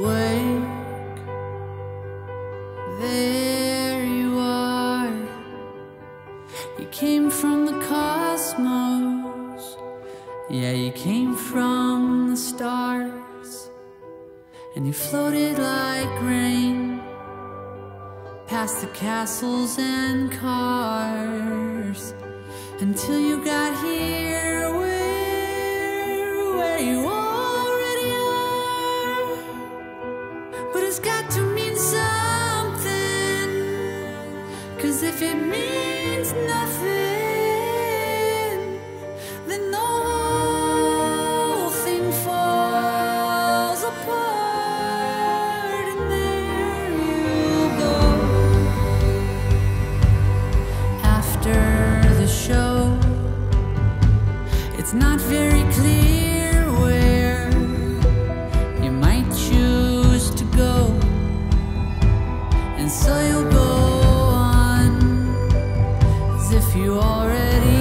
Wake, there you are. You came from the cosmos. Yeah, you came from the stars. And you floated like rain past the castles and cars until you got here where you are. It's got to mean something, 'cause if it means nothing, then the whole thing falls apart. And there you go. After the show, it's not very clear. So you'll go on as if you already